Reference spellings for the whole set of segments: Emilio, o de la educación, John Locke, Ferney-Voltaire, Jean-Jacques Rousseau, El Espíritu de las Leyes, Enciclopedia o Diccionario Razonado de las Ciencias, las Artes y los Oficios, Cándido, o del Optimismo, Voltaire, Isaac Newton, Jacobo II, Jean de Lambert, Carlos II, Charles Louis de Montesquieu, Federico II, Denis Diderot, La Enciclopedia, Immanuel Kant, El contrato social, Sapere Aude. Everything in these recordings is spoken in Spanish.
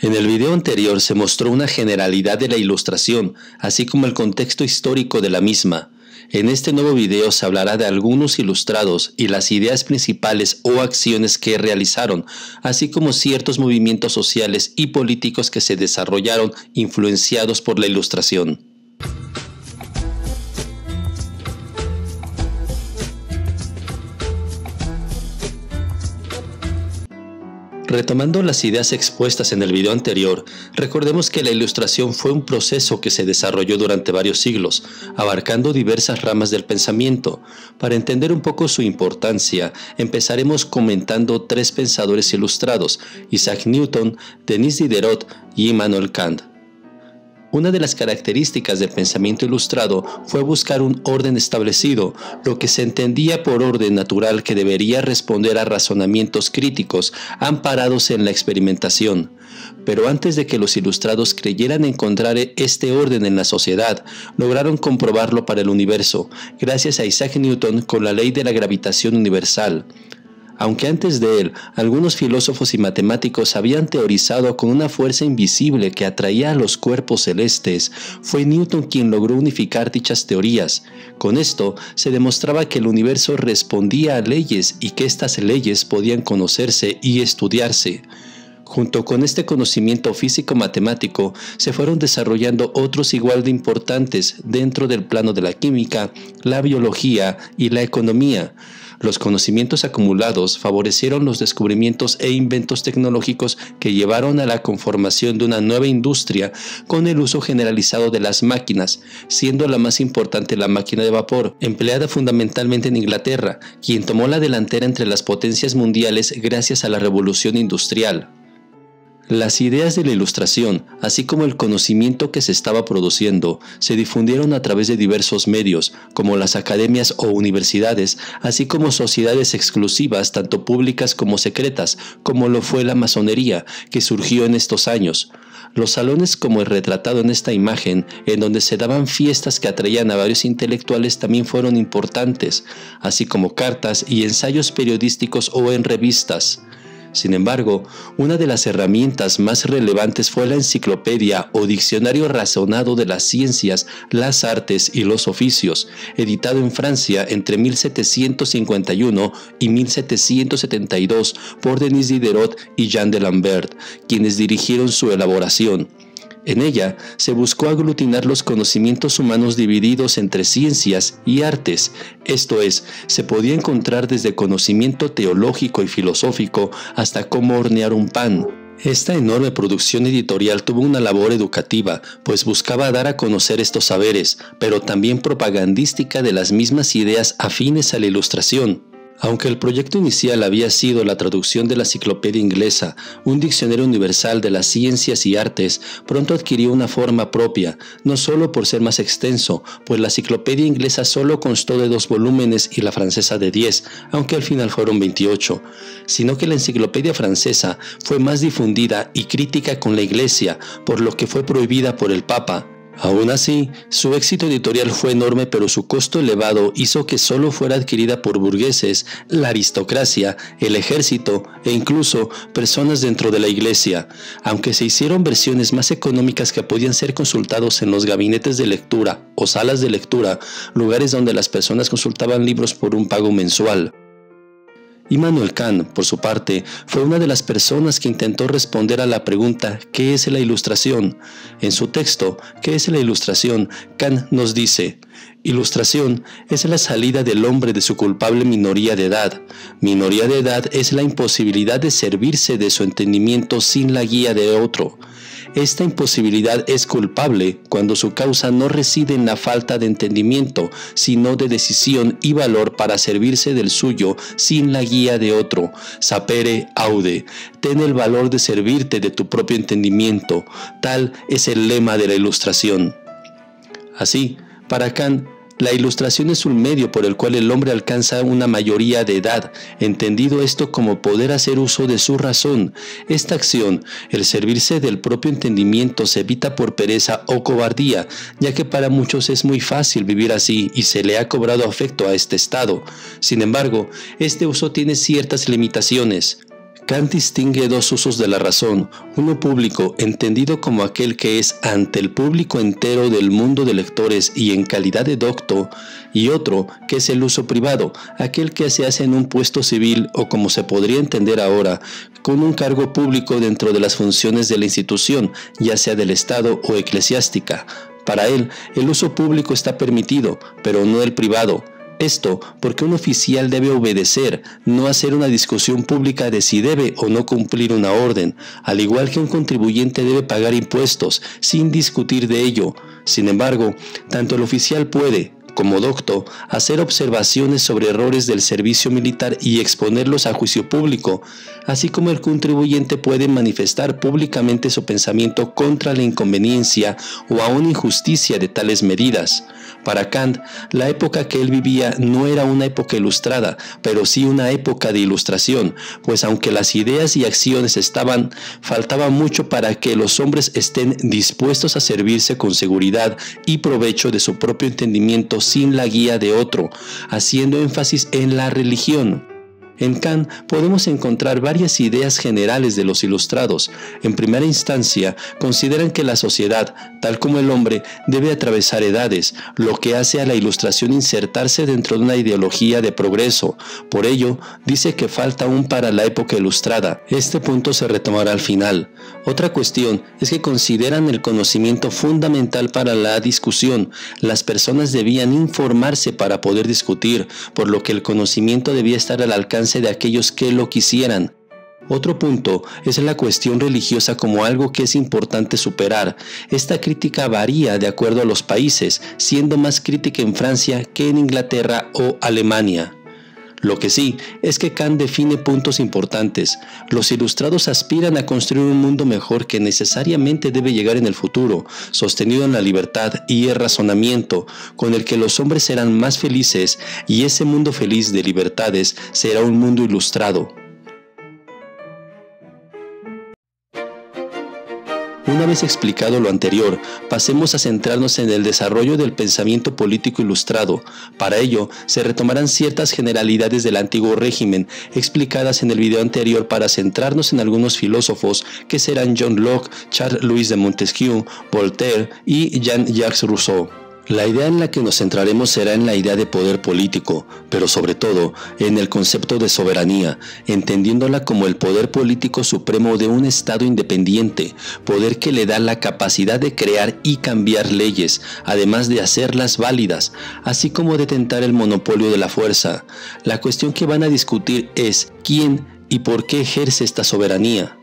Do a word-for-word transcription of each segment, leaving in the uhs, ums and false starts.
En el video anterior se mostró una generalidad de la Ilustración, así como el contexto histórico de la misma. En este nuevo video se hablará de algunos ilustrados y las ideas principales o acciones que realizaron, así como ciertos movimientos sociales y políticos que se desarrollaron influenciados por la Ilustración. Retomando las ideas expuestas en el video anterior, recordemos que la Ilustración fue un proceso que se desarrolló durante varios siglos, abarcando diversas ramas del pensamiento. Para entender un poco su importancia, empezaremos comentando tres pensadores ilustrados: Isaac Newton, Denis Diderot y Immanuel Kant. Una de las características del pensamiento ilustrado fue buscar un orden establecido, lo que se entendía por orden natural que debería responder a razonamientos críticos amparados en la experimentación. Pero antes de que los ilustrados creyeran encontrar este orden en la sociedad, lograron comprobarlo para el universo, gracias a Isaac Newton con la ley de la gravitación universal. Aunque antes de él, algunos filósofos y matemáticos habían teorizado con una fuerza invisible que atraía a los cuerpos celestes, fue Newton quien logró unificar dichas teorías. Con esto, se demostraba que el universo respondía a leyes y que estas leyes podían conocerse y estudiarse. Junto con este conocimiento físico-matemático, se fueron desarrollando otros igual de importantes dentro del plano de la química, la biología y la economía. Los conocimientos acumulados favorecieron los descubrimientos e inventos tecnológicos que llevaron a la conformación de una nueva industria con el uso generalizado de las máquinas, siendo la más importante la máquina de vapor, empleada fundamentalmente en Inglaterra, quien tomó la delantera entre las potencias mundiales gracias a la revolución industrial. Las ideas de la Ilustración, así como el conocimiento que se estaba produciendo, se difundieron a través de diversos medios, como las academias o universidades, así como sociedades exclusivas, tanto públicas como secretas, como lo fue la masonería, que surgió en estos años. Los salones, como el retratado en esta imagen, en donde se daban fiestas que atraían a varios intelectuales, también fueron importantes, así como cartas y ensayos periodísticos o en revistas. Sin embargo, una de las herramientas más relevantes fue la Enciclopedia o Diccionario Razonado de las Ciencias, las Artes y los Oficios, editado en Francia entre mil setecientos cincuenta y uno y mil setecientos setenta y dos por Denis Diderot y Jean de Lambert, quienes dirigieron su elaboración. En ella se buscó aglutinar los conocimientos humanos divididos entre ciencias y artes, esto es, se podía encontrar desde conocimiento teológico y filosófico hasta cómo hornear un pan. Esta enorme producción editorial tuvo una labor educativa, pues buscaba dar a conocer estos saberes, pero también propagandística de las mismas ideas afines a la Ilustración. Aunque el proyecto inicial había sido la traducción de la enciclopedia inglesa, un diccionario universal de las ciencias y artes, pronto adquirió una forma propia, no solo por ser más extenso, pues la enciclopedia inglesa solo constó de dos volúmenes y la francesa de diez, aunque al final fueron veintiocho, sino que la enciclopedia francesa fue más difundida y crítica con la Iglesia, por lo que fue prohibida por el Papa. Aún así, su éxito editorial fue enorme, pero su costo elevado hizo que solo fuera adquirida por burgueses, la aristocracia, el ejército e incluso personas dentro de la Iglesia. Aunque se hicieron versiones más económicas que podían ser consultados en los gabinetes de lectura o salas de lectura, lugares donde las personas consultaban libros por un pago mensual. Immanuel Kant, por su parte, fue una de las personas que intentó responder a la pregunta ¿qué es la Ilustración? En su texto ¿Qué es la Ilustración?, Kant nos dice: Ilustración es la salida del hombre de su culpable minoría de edad. Minoría de edad es la imposibilidad de servirse de su entendimiento sin la guía de otro. Esta imposibilidad es culpable cuando su causa no reside en la falta de entendimiento, sino de decisión y valor para servirse del suyo sin la guía de otro. Sapere Aude. Ten el valor de servirte de tu propio entendimiento. Tal es el lema de la Ilustración. Así, para Kant, la Ilustración es un medio por el cual el hombre alcanza una mayoría de edad, entendido esto como poder hacer uso de su razón. Esta acción, el servirse del propio entendimiento, se evita por pereza o cobardía, ya que para muchos es muy fácil vivir así y se le ha cobrado afecto a este estado. Sin embargo, este uso tiene ciertas limitaciones. Kant distingue dos usos de la razón, uno público, entendido como aquel que es ante el público entero del mundo de lectores y en calidad de docto, y otro, que es el uso privado, aquel que se hace en un puesto civil o como se podría entender ahora, con un cargo público dentro de las funciones de la institución, ya sea del Estado o eclesiástica. Para él, el uso público está permitido, pero no el privado. Esto porque un oficial debe obedecer, no hacer una discusión pública de si debe o no cumplir una orden, al igual que un contribuyente debe pagar impuestos sin discutir de ello. Sin embargo, tanto el oficial puede, como docto, hacer observaciones sobre errores del servicio militar y exponerlos a juicio público, así como el contribuyente puede manifestar públicamente su pensamiento contra la inconveniencia o aún injusticia de tales medidas. Para Kant, la época que él vivía no era una época ilustrada, pero sí una época de ilustración, pues aunque las ideas y acciones estaban, faltaba mucho para que los hombres estén dispuestos a servirse con seguridad y provecho de su propio entendimiento sin la guía de otro, haciendo énfasis en la religión. En Kant podemos encontrar varias ideas generales de los ilustrados. En primera instancia, consideran que la sociedad, tal como el hombre, debe atravesar edades, lo que hace a la ilustración insertarse dentro de una ideología de progreso. Por ello, dice que falta aún para la época ilustrada. Este punto se retomará al final. Otra cuestión es que consideran el conocimiento fundamental para la discusión. Las personas debían informarse para poder discutir, por lo que el conocimiento debía estar al alcance de aquellos que lo quisieran. Otro punto es la cuestión religiosa como algo que es importante superar. Esta crítica varía de acuerdo a los países, siendo más crítica en Francia que en Inglaterra o Alemania. Lo que sí es que Kant define puntos importantes. Los ilustrados aspiran a construir un mundo mejor que necesariamente debe llegar en el futuro, sostenido en la libertad y el razonamiento, con el que los hombres serán más felices, y ese mundo feliz de libertades será un mundo ilustrado. Una vez explicado lo anterior, pasemos a centrarnos en el desarrollo del pensamiento político ilustrado. Para ello, se retomarán ciertas generalidades del antiguo régimen, explicadas en el video anterior para centrarnos en algunos filósofos que serán John Locke, Charles Louis de Montesquieu, Voltaire y Jean-Jacques Rousseau. La idea en la que nos centraremos será en la idea de poder político, pero sobre todo en el concepto de soberanía, entendiéndola como el poder político supremo de un Estado independiente, poder que le da la capacidad de crear y cambiar leyes, además de hacerlas válidas, así como de tentar el monopolio de la fuerza. La cuestión que van a discutir es quién y por qué ejerce esta soberanía.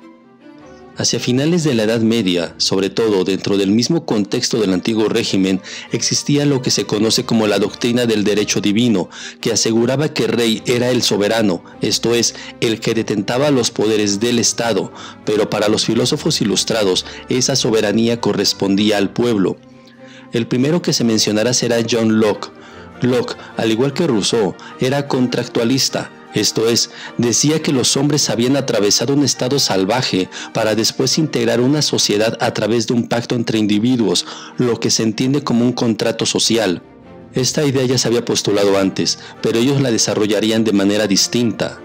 Hacia finales de la Edad Media, sobre todo dentro del mismo contexto del antiguo régimen, existía lo que se conoce como la doctrina del derecho divino, que aseguraba que el rey era el soberano, esto es, el que detentaba los poderes del Estado, pero para los filósofos ilustrados, esa soberanía correspondía al pueblo. El primero que se mencionará será John Locke. Locke, al igual que Rousseau, era contractualista. Esto es, decía que los hombres habían atravesado un estado salvaje para después integrar una sociedad a través de un pacto entre individuos, lo que se entiende como un contrato social. Esta idea ya se había postulado antes, pero ellos la desarrollarían de manera distinta.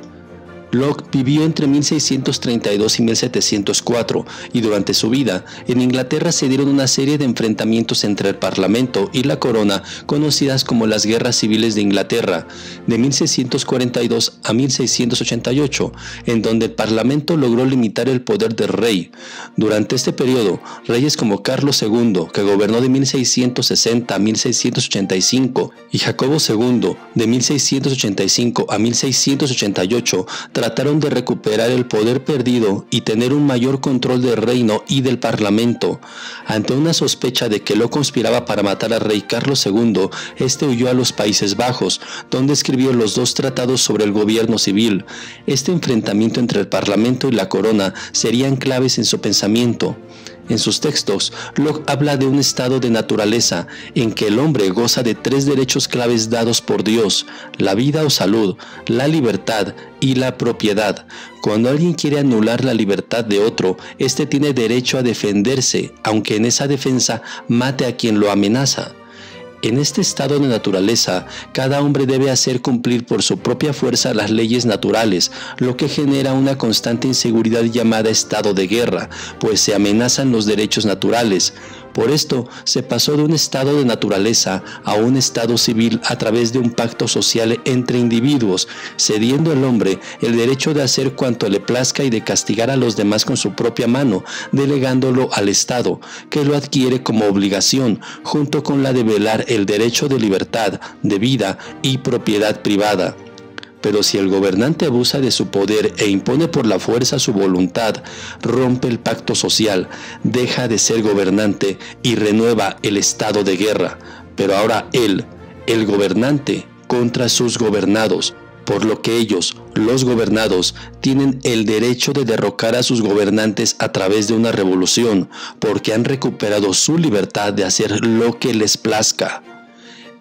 Locke vivió entre mil seiscientos treinta y dos y mil setecientos cuatro, y durante su vida, en Inglaterra se dieron una serie de enfrentamientos entre el Parlamento y la Corona, conocidas como las Guerras Civiles de Inglaterra, de mil seiscientos cuarenta y dos a mil seiscientos ochenta y ocho, en donde el Parlamento logró limitar el poder del rey. Durante este periodo, reyes como Carlos segundo, que gobernó de mil seiscientos sesenta a mil seiscientos ochenta y cinco, y Jacobo segundo, de mil seiscientos ochenta y cinco a mil seiscientos ochenta y ocho, trataron de recuperar el poder perdido y tener un mayor control del reino y del parlamento. Ante una sospecha de que Locke conspiraba para matar al rey Carlos segundo, este huyó a los Países Bajos, donde escribió los dos tratados sobre el gobierno civil. Este enfrentamiento entre el parlamento y la corona serían claves en su pensamiento. En sus textos, Locke habla de un estado de naturaleza en que el hombre goza de tres derechos claves dados por Dios, la vida o salud, la libertad y la propiedad. Cuando alguien quiere anular la libertad de otro, éste tiene derecho a defenderse, aunque en esa defensa mate a quien lo amenaza. En este estado de naturaleza, cada hombre debe hacer cumplir por su propia fuerza las leyes naturales, lo que genera una constante inseguridad llamada estado de guerra, pues se amenazan los derechos naturales. Por esto, se pasó de un estado de naturaleza a un estado civil a través de un pacto social entre individuos, cediendo al hombre el derecho de hacer cuanto le plazca y de castigar a los demás con su propia mano, delegándolo al Estado, que lo adquiere como obligación, junto con la de velar el derecho de libertad, de vida y propiedad privada. Pero si el gobernante abusa de su poder e impone por la fuerza su voluntad, rompe el pacto social, deja de ser gobernante y renueva el estado de guerra. Pero ahora él, el gobernante, contra sus gobernados, por lo que ellos, los gobernados, tienen el derecho de derrocar a sus gobernantes a través de una revolución, porque han recuperado su libertad de hacer lo que les plazca.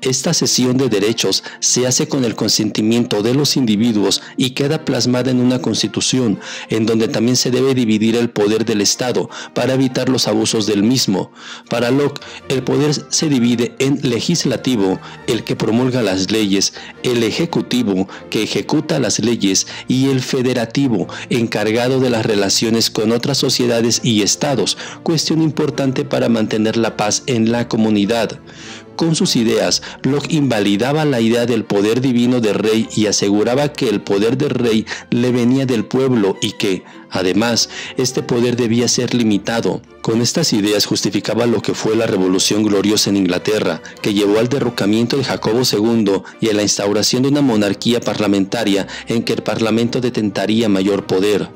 Esta cesión de derechos se hace con el consentimiento de los individuos y queda plasmada en una constitución, en donde también se debe dividir el poder del Estado para evitar los abusos del mismo. Para Locke, el poder se divide en legislativo, el que promulga las leyes, el ejecutivo, que ejecuta las leyes, y el federativo, encargado de las relaciones con otras sociedades y estados, cuestión importante para mantener la paz en la comunidad. Con sus ideas, Locke invalidaba la idea del poder divino del rey y aseguraba que el poder del rey le venía del pueblo y que, además, este poder debía ser limitado. Con estas ideas justificaba lo que fue la Revolución Gloriosa en Inglaterra, que llevó al derrocamiento de Jacobo segundo y a la instauración de una monarquía parlamentaria en que el parlamento detentaría mayor poder.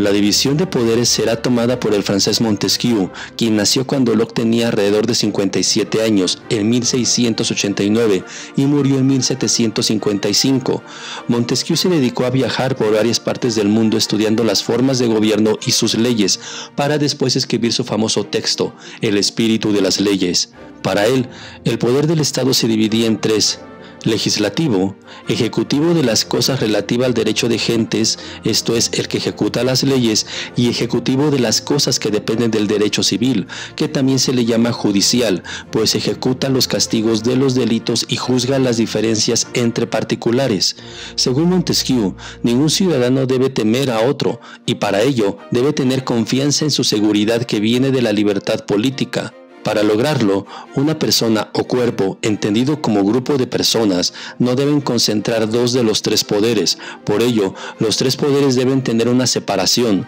La división de poderes será tomada por el francés Montesquieu, quien nació cuando Locke tenía alrededor de cincuenta y siete años, en mil seiscientos ochenta y nueve, y murió en mil setecientos cincuenta y cinco. Montesquieu se dedicó a viajar por varias partes del mundo estudiando las formas de gobierno y sus leyes, para después escribir su famoso texto, El Espíritu de las Leyes. Para él, el poder del Estado se dividía en tres: legislativo, ejecutivo de las cosas relativas al derecho de gentes, esto es, el que ejecuta las leyes, y ejecutivo de las cosas que dependen del derecho civil, que también se le llama judicial, pues ejecuta los castigos de los delitos y juzga las diferencias entre particulares. Según Montesquieu, ningún ciudadano debe temer a otro, y para ello debe tener confianza en su seguridad que viene de la libertad política. Para lograrlo, una persona o cuerpo, entendido como grupo de personas, no deben concentrar dos de los tres poderes. Por ello, los tres poderes deben tener una separación.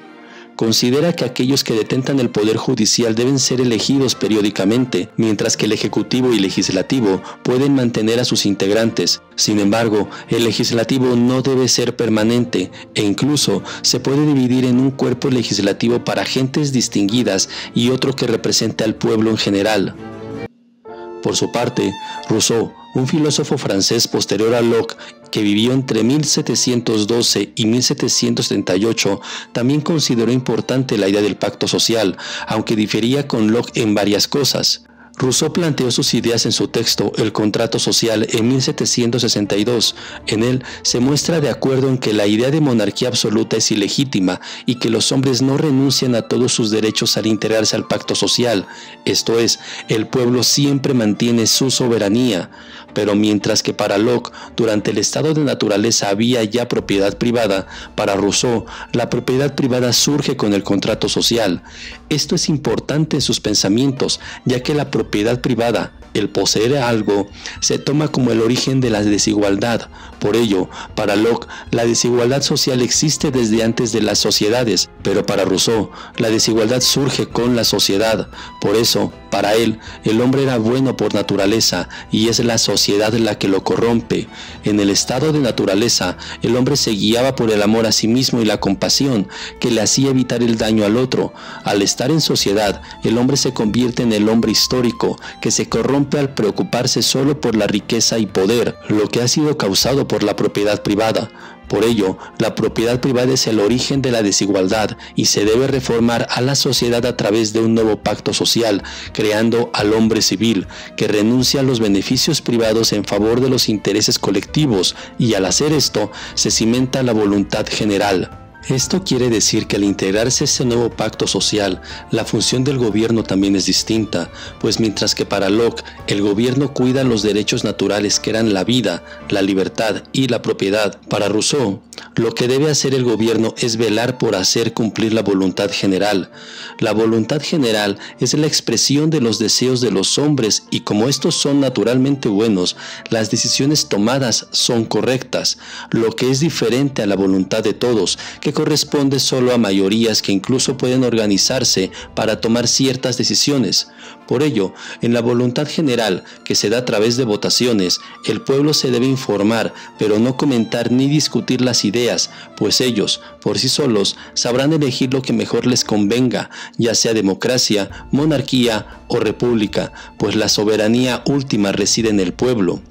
Considera que aquellos que detentan el poder judicial deben ser elegidos periódicamente, mientras que el ejecutivo y legislativo pueden mantener a sus integrantes. Sin embargo, el legislativo no debe ser permanente, e incluso se puede dividir en un cuerpo legislativo para gentes distinguidas y otro que representa al pueblo en general. Por su parte, Rousseau, un filósofo francés posterior a Locke, que vivió entre mil setecientos doce y mil setecientos setenta y ocho, también consideró importante la idea del pacto social, aunque difería con Locke en varias cosas. Rousseau planteó sus ideas en su texto El contrato social en mil setecientos sesenta y dos. En él se muestra de acuerdo en que la idea de monarquía absoluta es ilegítima y que los hombres no renuncian a todos sus derechos al integrarse al pacto social, esto es, el pueblo siempre mantiene su soberanía. Pero mientras que para Locke, durante el estado de naturaleza había ya propiedad privada, para Rousseau, la propiedad privada surge con el contrato social. Esto es importante en sus pensamientos, ya que la propiedad privada, el poseer algo, se toma como el origen de la desigualdad. Por ello, para Locke, la desigualdad social existe desde antes de las sociedades, pero para Rousseau, la desigualdad surge con la sociedad. Por eso, para él, el hombre era bueno por naturaleza y es la sociedad la que lo corrompe. En el estado de naturaleza, el hombre se guiaba por el amor a sí mismo y la compasión, que le hacía evitar el daño al otro. Al estar en sociedad, el hombre se convierte en el hombre histórico, que se corrompe al preocuparse solo por la riqueza y poder, lo que ha sido causado por la propiedad privada. Por ello, la propiedad privada es el origen de la desigualdad y se debe reformar a la sociedad a través de un nuevo pacto social, creando al hombre civil, que renuncia a los beneficios privados en favor de los intereses colectivos, y al hacer esto, se cimenta la voluntad general. Esto quiere decir que al integrarse ese nuevo pacto social, la función del gobierno también es distinta, pues mientras que para Locke, el gobierno cuida los derechos naturales que eran la vida, la libertad y la propiedad, para Rousseau, lo que debe hacer el gobierno es velar por hacer cumplir la voluntad general. La voluntad general es la expresión de los deseos de los hombres y como estos son naturalmente buenos, las decisiones tomadas son correctas, lo que es diferente a la voluntad de todos, que corresponde solo a mayorías que incluso pueden organizarse para tomar ciertas decisiones. Por ello, en la voluntad general, que se da a través de votaciones, el pueblo se debe informar, pero no comentar ni discutir las ideas, pues ellos, por sí solos, sabrán elegir lo que mejor les convenga, ya sea democracia, monarquía o república, pues la soberanía última reside en el pueblo.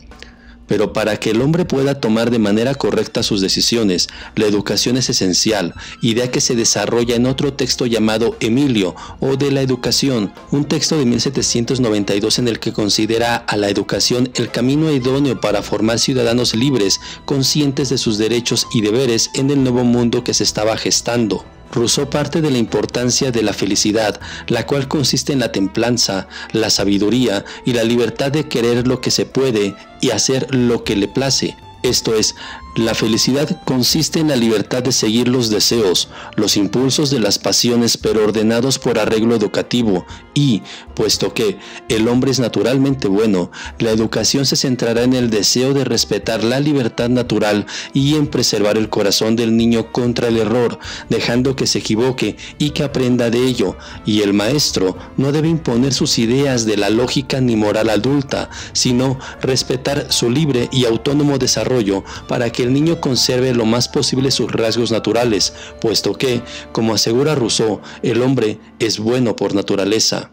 Pero para que el hombre pueda tomar de manera correcta sus decisiones, la educación es esencial, idea que se desarrolla en otro texto llamado Emilio, o de la educación, un texto de mil setecientos noventa y dos en el que considera a la educación el camino idóneo para formar ciudadanos libres, conscientes de sus derechos y deberes en el nuevo mundo que se estaba gestando. Rousseau parte de la importancia de la felicidad, la cual consiste en la templanza, la sabiduría y la libertad de querer lo que se puede y hacer lo que le place. Esto es, la felicidad consiste en la libertad de seguir los deseos, los impulsos de las pasiones pero ordenados por arreglo educativo y, puesto que el hombre es naturalmente bueno, la educación se centrará en el deseo de respetar la libertad natural y en preservar el corazón del niño contra el error, dejando que se equivoque y que aprenda de ello, y el maestro no debe imponer sus ideas de la lógica ni moral adulta, sino respetar su libre y autónomo desarrollo para que el niño conserve lo más posible sus rasgos naturales, puesto que, como asegura Rousseau, el hombre es bueno por naturaleza.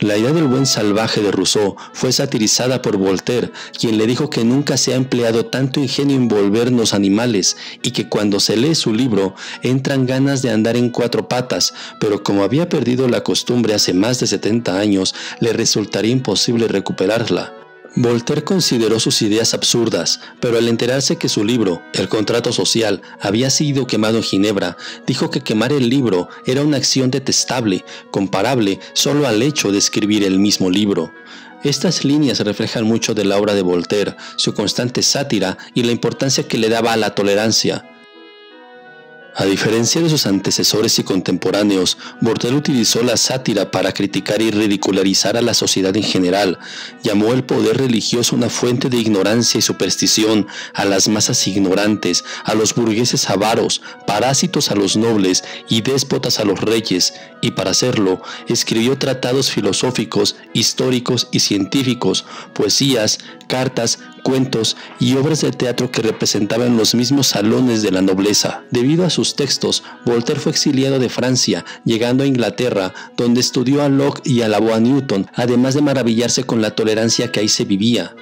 La idea del buen salvaje de Rousseau fue satirizada por Voltaire, quien le dijo que nunca se ha empleado tanto ingenio en volvernos animales y que cuando se lee su libro entran ganas de andar en cuatro patas, pero como había perdido la costumbre hace más de setenta años, le resultaría imposible recuperarla. Voltaire consideró sus ideas absurdas, pero al enterarse que su libro, El contrato social, había sido quemado en Ginebra, dijo que quemar el libro era una acción detestable, comparable solo al hecho de escribir el mismo libro. Estas líneas reflejan mucho de la obra de Voltaire, su constante sátira y la importancia que le daba a la tolerancia. A diferencia de sus antecesores y contemporáneos, Voltaire utilizó la sátira para criticar y ridicularizar a la sociedad en general. Llamó el poder religioso una fuente de ignorancia y superstición, a las masas ignorantes, a los burgueses avaros, parásitos a los nobles y déspotas a los reyes, y para hacerlo, escribió tratados filosóficos, históricos y científicos, poesías, cartas, cuentos y obras de teatro que representaban los mismos salones de la nobleza. Debido a sus textos, Voltaire fue exiliado de Francia, llegando a Inglaterra, donde estudió a Locke y alabó a Newton, además de maravillarse con la tolerancia que ahí se vivía.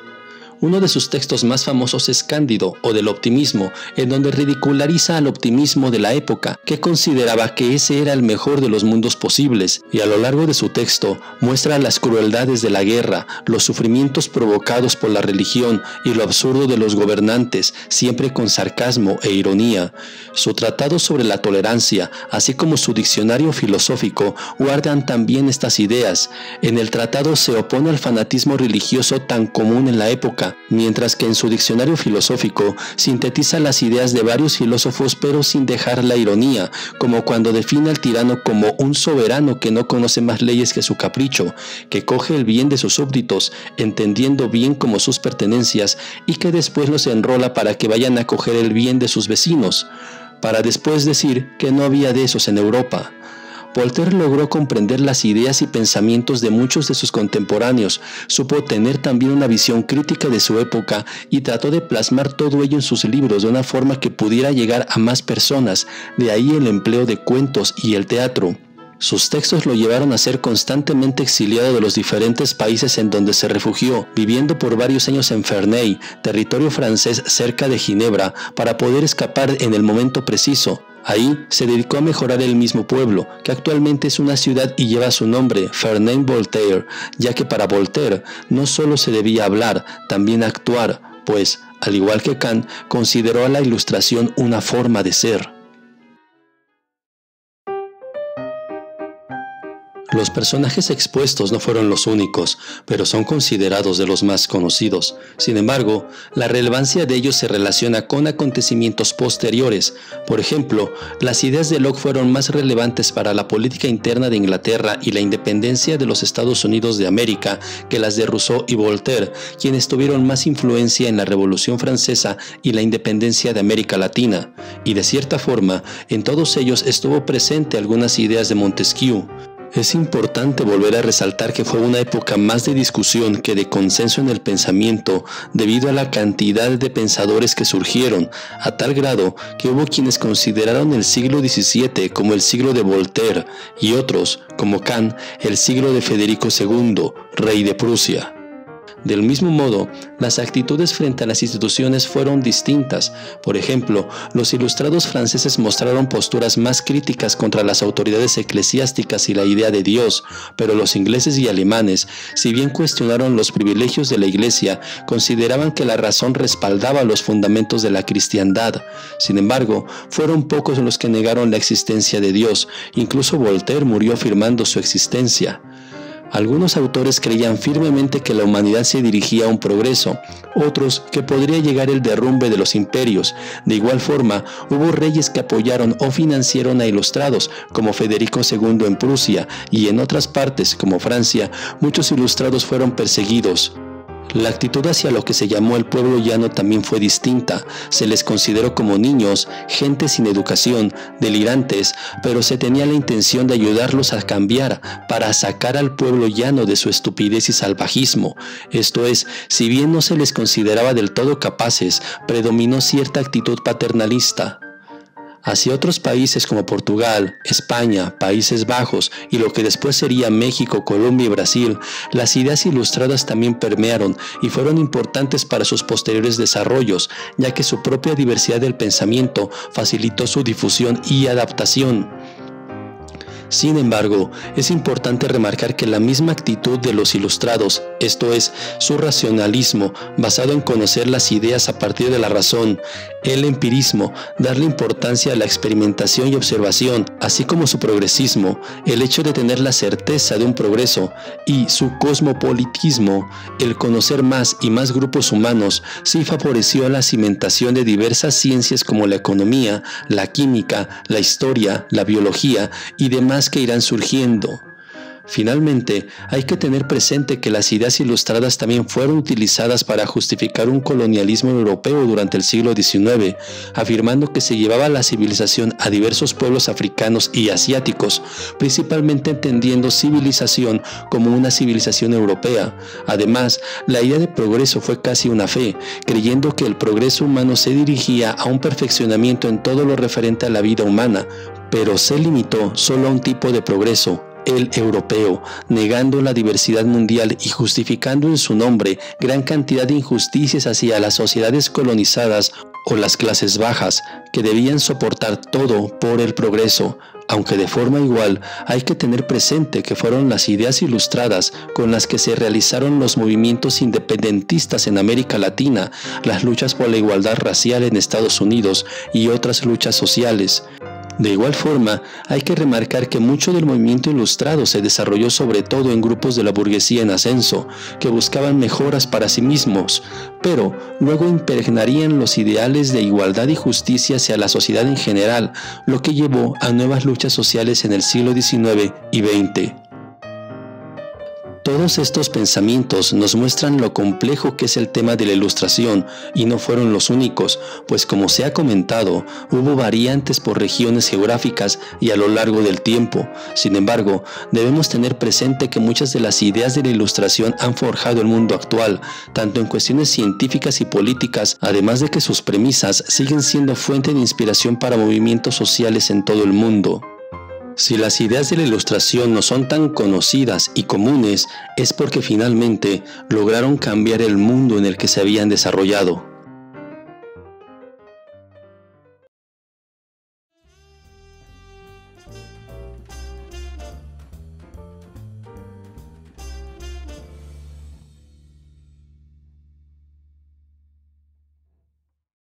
Uno de sus textos más famosos es Cándido, o del Optimismo, en donde ridiculariza al optimismo de la época, que consideraba que ese era el mejor de los mundos posibles, y a lo largo de su texto muestra las crueldades de la guerra, los sufrimientos provocados por la religión y lo absurdo de los gobernantes, siempre con sarcasmo e ironía. Su tratado sobre la tolerancia, así como su diccionario filosófico, guardan también estas ideas. En el tratado se opone al fanatismo religioso tan común en la época, mientras que en su diccionario filosófico sintetiza las ideas de varios filósofos pero sin dejar la ironía, como cuando define al tirano como un soberano que no conoce más leyes que su capricho, que coge el bien de sus súbditos, entendiendo bien como sus pertenencias, y que después los enrola para que vayan a coger el bien de sus vecinos, para después decir que no había de esos en Europa. Voltaire logró comprender las ideas y pensamientos de muchos de sus contemporáneos, supo tener también una visión crítica de su época y trató de plasmar todo ello en sus libros de una forma que pudiera llegar a más personas, de ahí el empleo de cuentos y el teatro. Sus textos lo llevaron a ser constantemente exiliado de los diferentes países en donde se refugió, viviendo por varios años en Ferney, territorio francés cerca de Ginebra, para poder escapar en el momento preciso. Ahí se dedicó a mejorar el mismo pueblo, que actualmente es una ciudad y lleva su nombre, Ferney-Voltaire, ya que para Voltaire no solo se debía hablar, también actuar, pues, al igual que Kant, consideró a la ilustración una forma de ser. Los personajes expuestos no fueron los únicos, pero son considerados de los más conocidos. Sin embargo, la relevancia de ellos se relaciona con acontecimientos posteriores. Por ejemplo, las ideas de Locke fueron más relevantes para la política interna de Inglaterra y la independencia de los Estados Unidos de América que las de Rousseau y Voltaire, quienes tuvieron más influencia en la Revolución Francesa y la independencia de América Latina. Y de cierta forma, en todos ellos estuvo presente algunas ideas de Montesquieu. Es importante volver a resaltar que fue una época más de discusión que de consenso en el pensamiento debido a la cantidad de pensadores que surgieron, a tal grado que hubo quienes consideraron el siglo diecisiete como el siglo de Voltaire y otros, como Kant, el siglo de Federico segundo, rey de Prusia. Del mismo modo, las actitudes frente a las instituciones fueron distintas. Por ejemplo, los ilustrados franceses mostraron posturas más críticas contra las autoridades eclesiásticas y la idea de Dios, pero los ingleses y alemanes, si bien cuestionaron los privilegios de la Iglesia, consideraban que la razón respaldaba los fundamentos de la cristiandad. Sin embargo, fueron pocos los que negaron la existencia de Dios. Incluso Voltaire murió afirmando su existencia. Algunos autores creían firmemente que la humanidad se dirigía a un progreso, otros que podría llegar el derrumbe de los imperios. De igual forma, hubo reyes que apoyaron o financiaron a ilustrados, como Federico segundo en Prusia, y en otras partes, como Francia, muchos ilustrados fueron perseguidos. La actitud hacia lo que se llamó el pueblo llano también fue distinta. Se les consideró como niños, gente sin educación, delirantes, pero se tenía la intención de ayudarlos a cambiar para sacar al pueblo llano de su estupidez y salvajismo. Esto es, si bien no se les consideraba del todo capaces, predominó cierta actitud paternalista. Hacia otros países como Portugal, España, Países Bajos y lo que después sería México, Colombia y Brasil, las ideas ilustradas también permearon y fueron importantes para sus posteriores desarrollos, ya que su propia diversidad del pensamiento facilitó su difusión y adaptación. Sin embargo, es importante remarcar que la misma actitud de los ilustrados, esto es, su racionalismo, basado en conocer las ideas a partir de la razón, el empirismo, darle importancia a la experimentación y observación, así como su progresismo, el hecho de tener la certeza de un progreso, y su cosmopolitismo, el conocer más y más grupos humanos, sí favoreció la cimentación de diversas ciencias como la economía, la química, la historia, la biología y demás que irán surgiendo. Finalmente, hay que tener presente que las ideas ilustradas también fueron utilizadas para justificar un colonialismo europeo durante el siglo diecinueve, afirmando que se llevaba la civilización a diversos pueblos africanos y asiáticos, principalmente entendiendo civilización como una civilización europea. Además, la idea de progreso fue casi una fe, creyendo que el progreso humano se dirigía a un perfeccionamiento en todo lo referente a la vida humana, pero se limitó solo a un tipo de progreso, el europeo, negando la diversidad mundial y justificando en su nombre gran cantidad de injusticias hacia las sociedades colonizadas o las clases bajas, que debían soportar todo por el progreso. Aunque de forma igual, hay que tener presente que fueron las ideas ilustradas con las que se realizaron los movimientos independentistas en América Latina, las luchas por la igualdad racial en Estados Unidos y otras luchas sociales. De igual forma, hay que remarcar que mucho del movimiento ilustrado se desarrolló sobre todo en grupos de la burguesía en ascenso, que buscaban mejoras para sí mismos, pero luego impregnarían los ideales de igualdad y justicia hacia la sociedad en general, lo que llevó a nuevas luchas sociales en el siglo diecinueve y veinte. Todos estos pensamientos nos muestran lo complejo que es el tema de la ilustración, y no fueron los únicos, pues como se ha comentado, hubo variantes por regiones geográficas y a lo largo del tiempo. Sin embargo, debemos tener presente que muchas de las ideas de la ilustración han forjado el mundo actual, tanto en cuestiones científicas y políticas, además de que sus premisas siguen siendo fuente de inspiración para movimientos sociales en todo el mundo. Si las ideas de la ilustración no son tan conocidas y comunes, es porque finalmente lograron cambiar el mundo en el que se habían desarrollado.